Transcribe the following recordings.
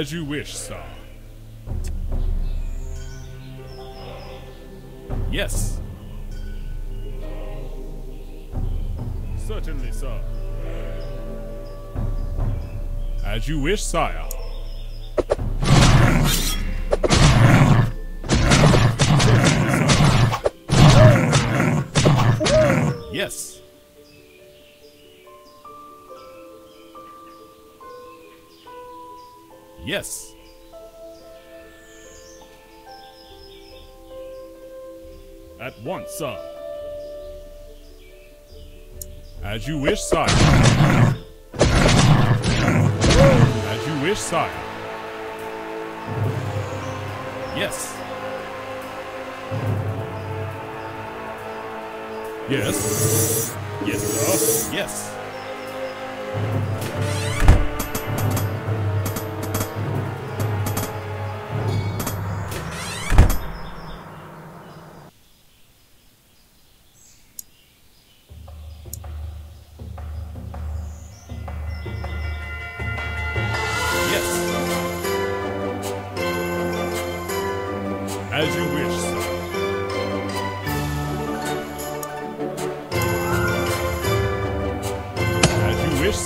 As you wish, sir. Yes. Certainly, sir. As you wish, sire. Yes. Yes. At once, sir. As you wish, sire. As you wish, sire. Yes. Yes. Yes, sir. Yes. As you wish, sir. As you wish, sir.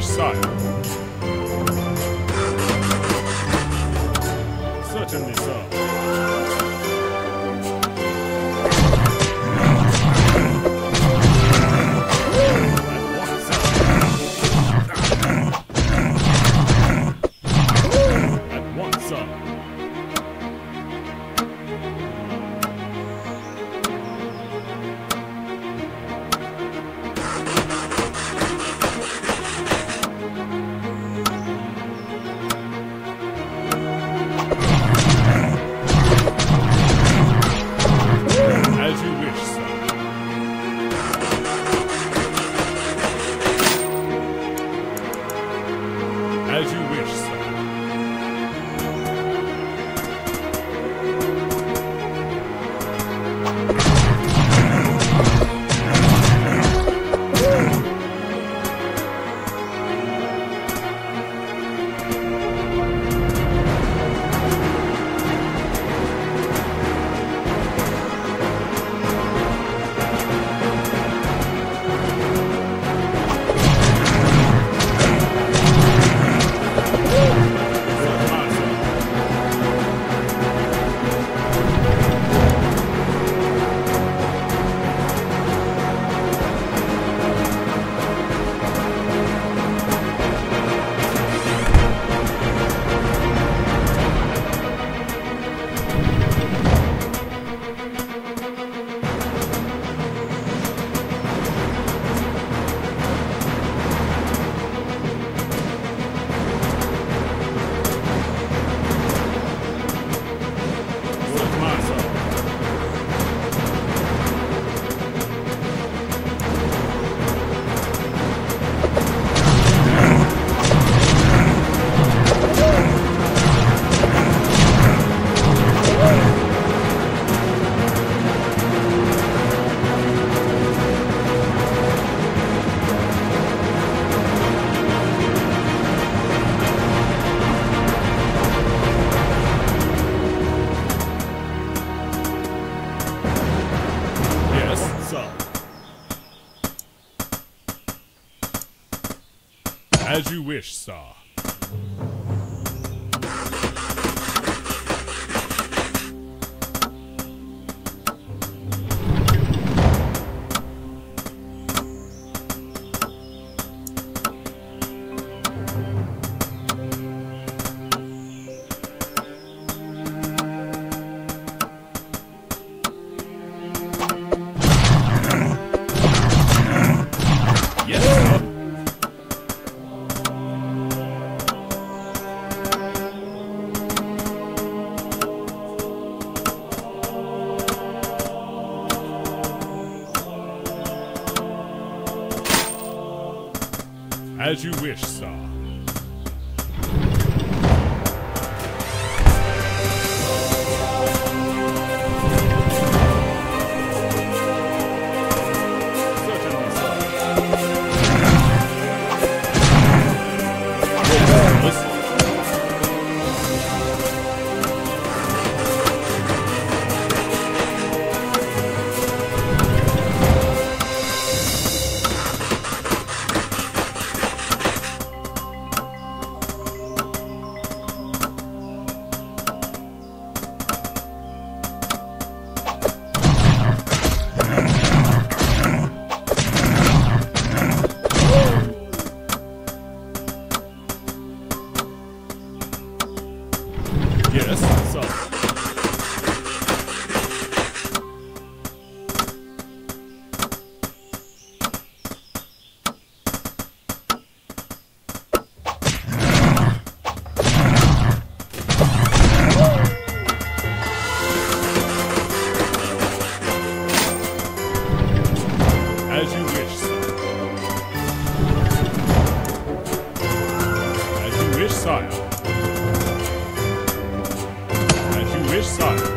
Sire. Certainly, sir. At once, sir. As you wish, sir. As you wish, sir. Yes, sir. As you wish, sir. Yes, so. As you wish, sire. As you wish, sire.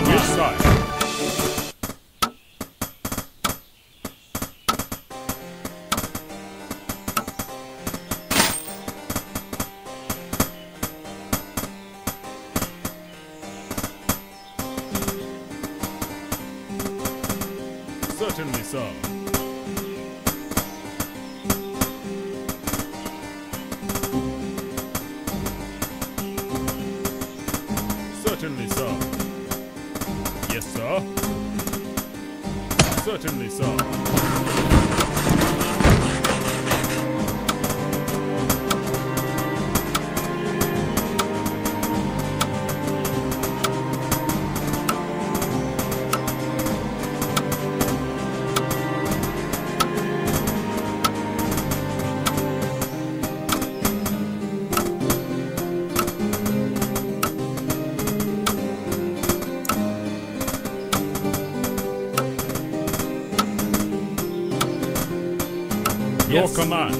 Wish, sire. Your command, certainly, sir. Welcome inside. Certainly, sir. Certainly, sir. Yes, sir. Certainly, sir. Your command.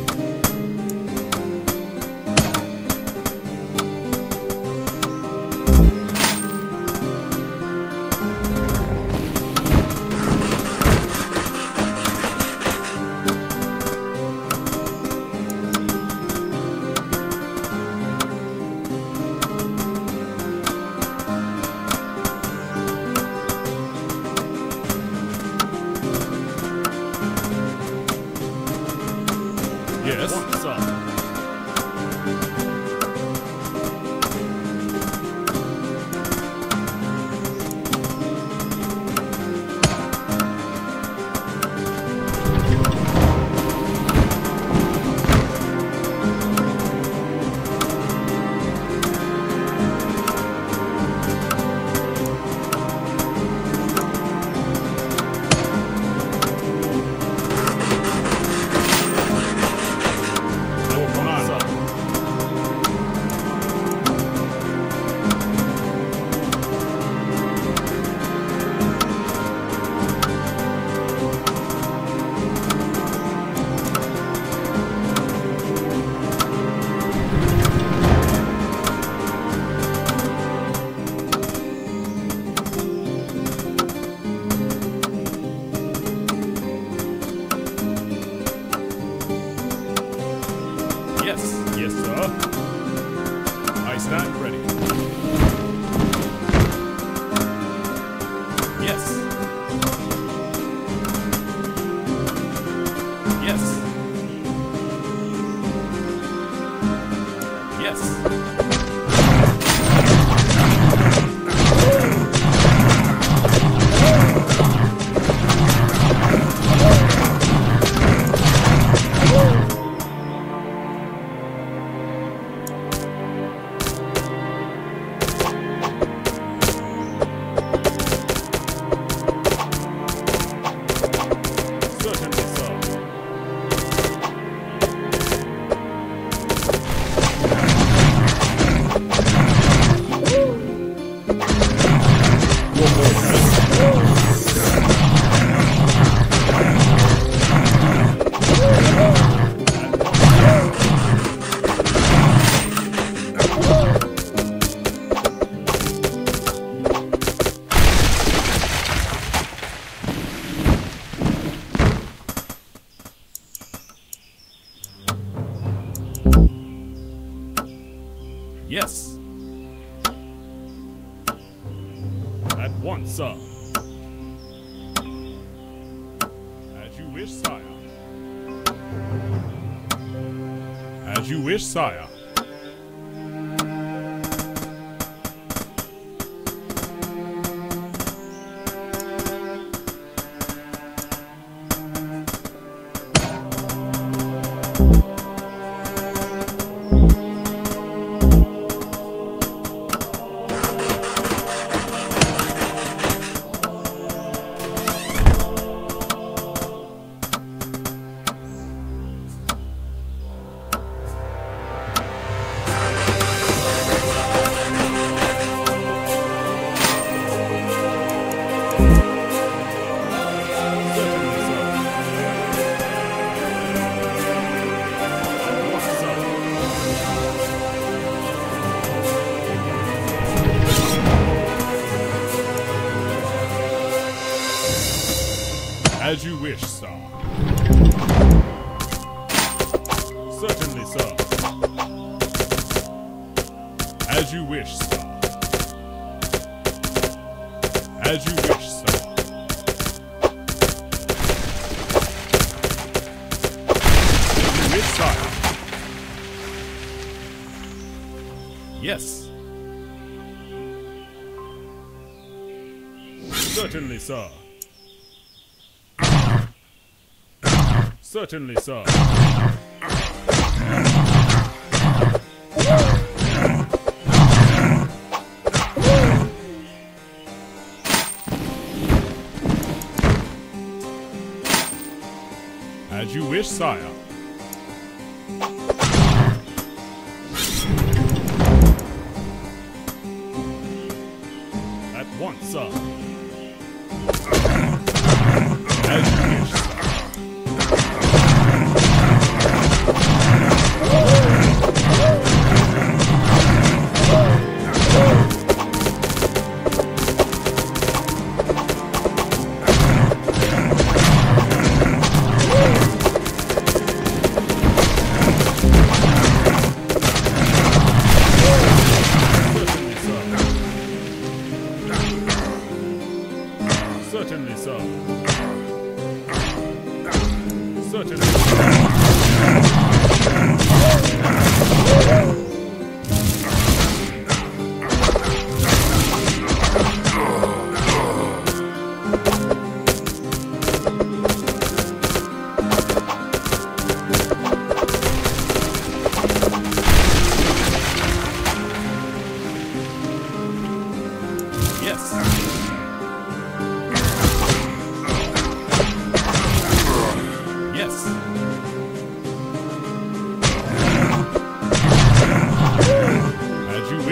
One sub. As you wish, sire. As you wish, sire. As you wish, sir. Certainly, sir. As you wish, sir. As you wish, sir. As you wish, sir. Yes. Certainly, sir. Certainly, sir. As you wish, sire. At once, sir. As you wish, sire. Certainly, sir. Certainly, sir.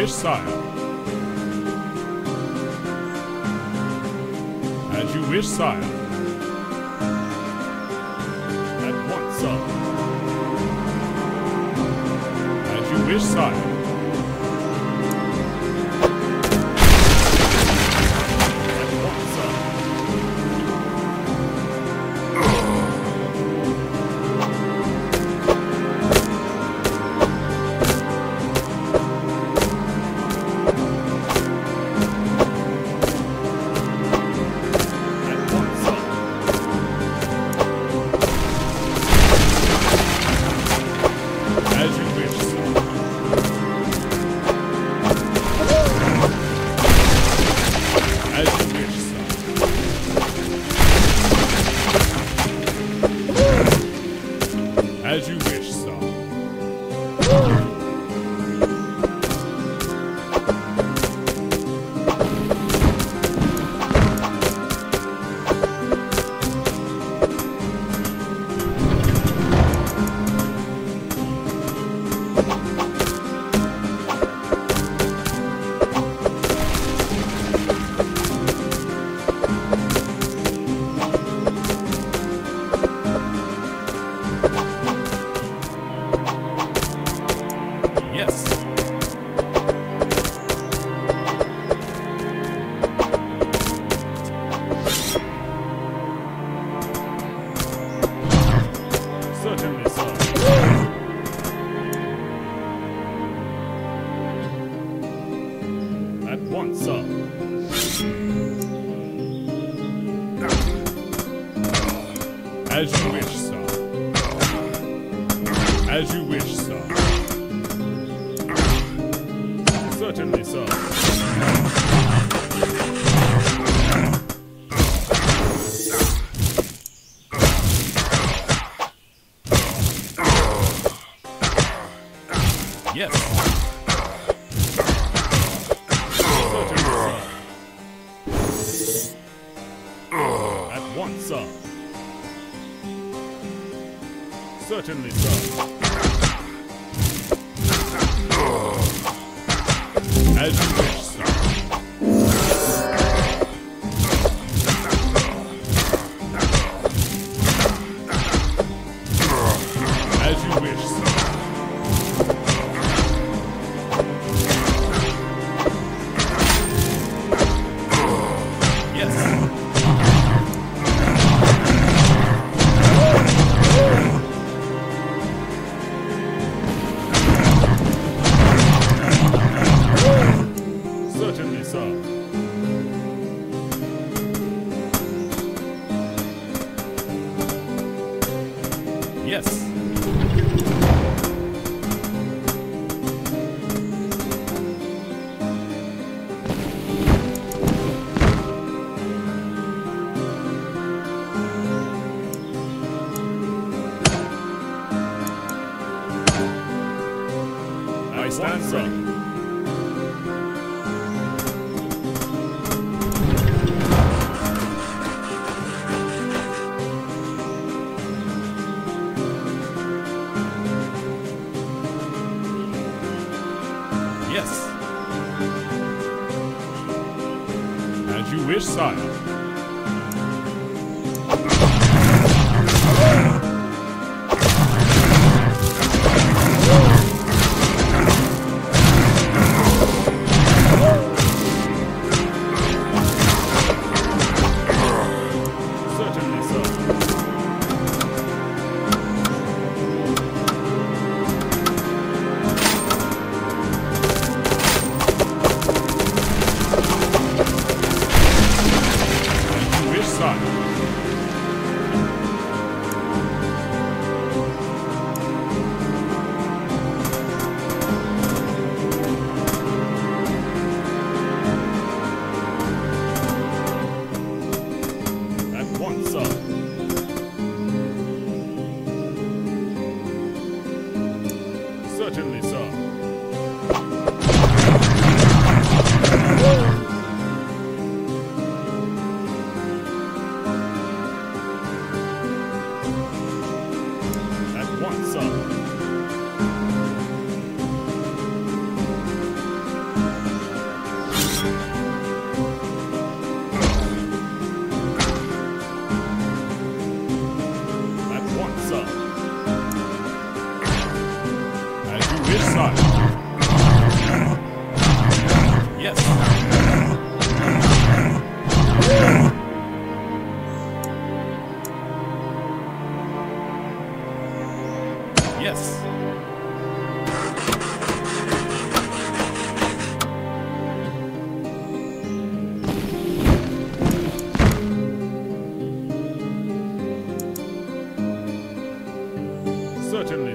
Sire. As you wish, sire. At once, sire. As you wish, sire. As you wish, sir. At once, sir. As you wish, sir. As you wish, sir. Certainly, sir. Yes. Certainly, sir. At once, sir. Certainly, sir. As you wish, sir. As you wish, sir. Yes. Yes. I stand ready. Yes. As you wish, sire. Certainly, certainly,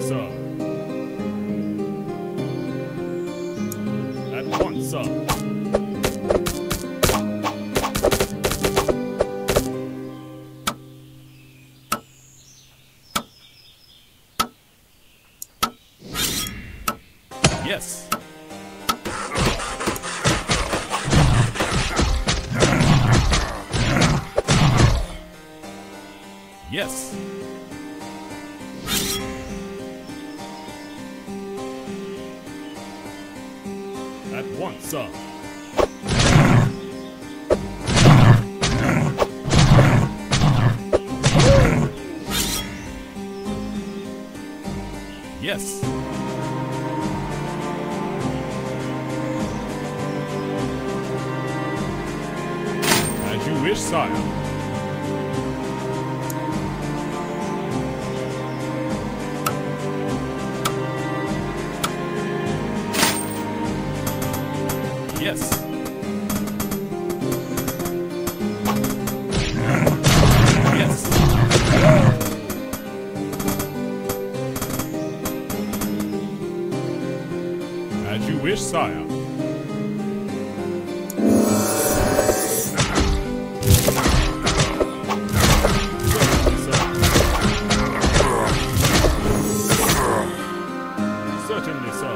sir. At once, sir. At once, sir. Yes. Yes. Certainly, sir. Once up. Yes. Yes. At once, sir. Yes. As you wish, sire. Yes. Yes. Messiah. Certainly so.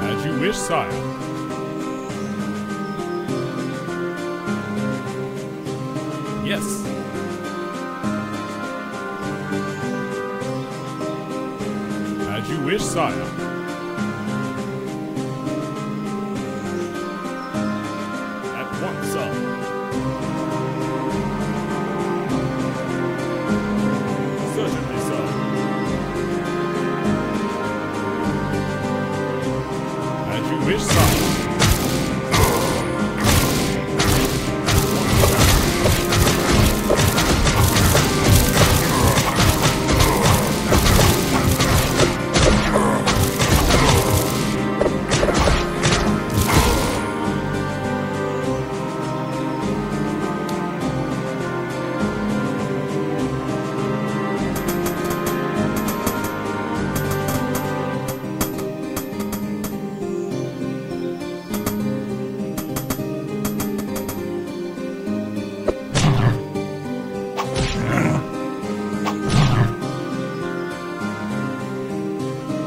As you wish, sire. Yes. As you wish, sire. At once, sire. Certainly, sire. Wish so.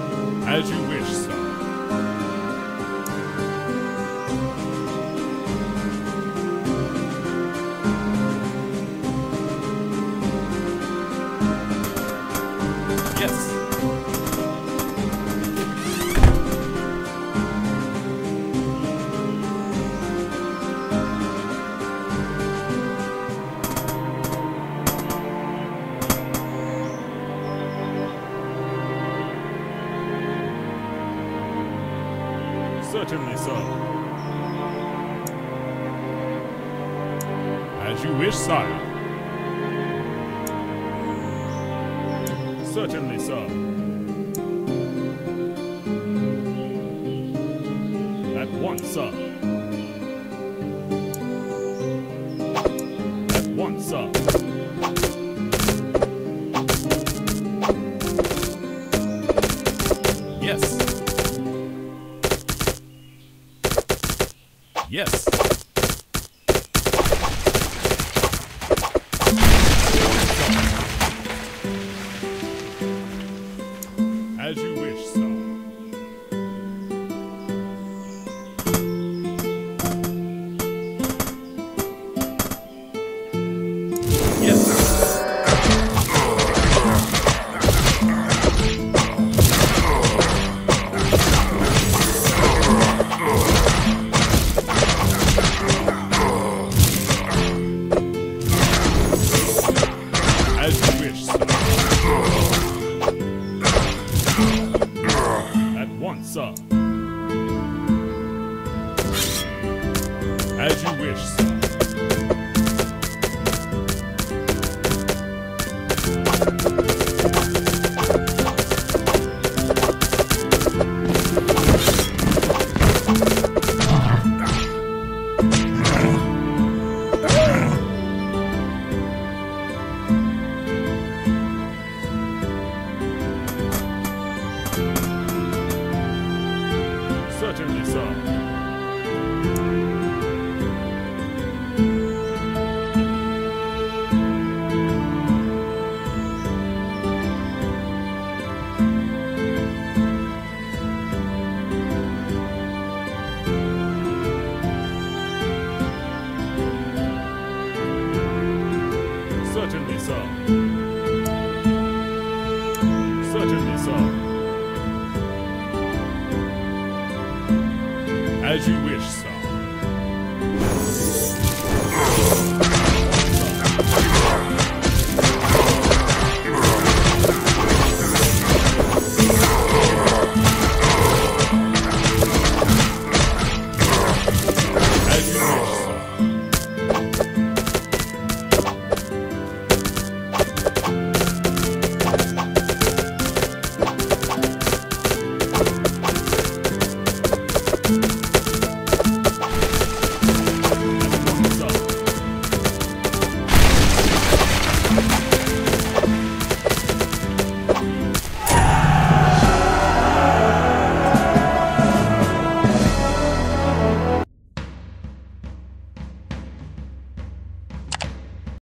As you wish, sir. Yes. Certainly so. As you wish, sire. Certainly so. At once, sir. At once, sir. Yes. As you wish, sir. Yes, sir. Sir. As you wish, sir.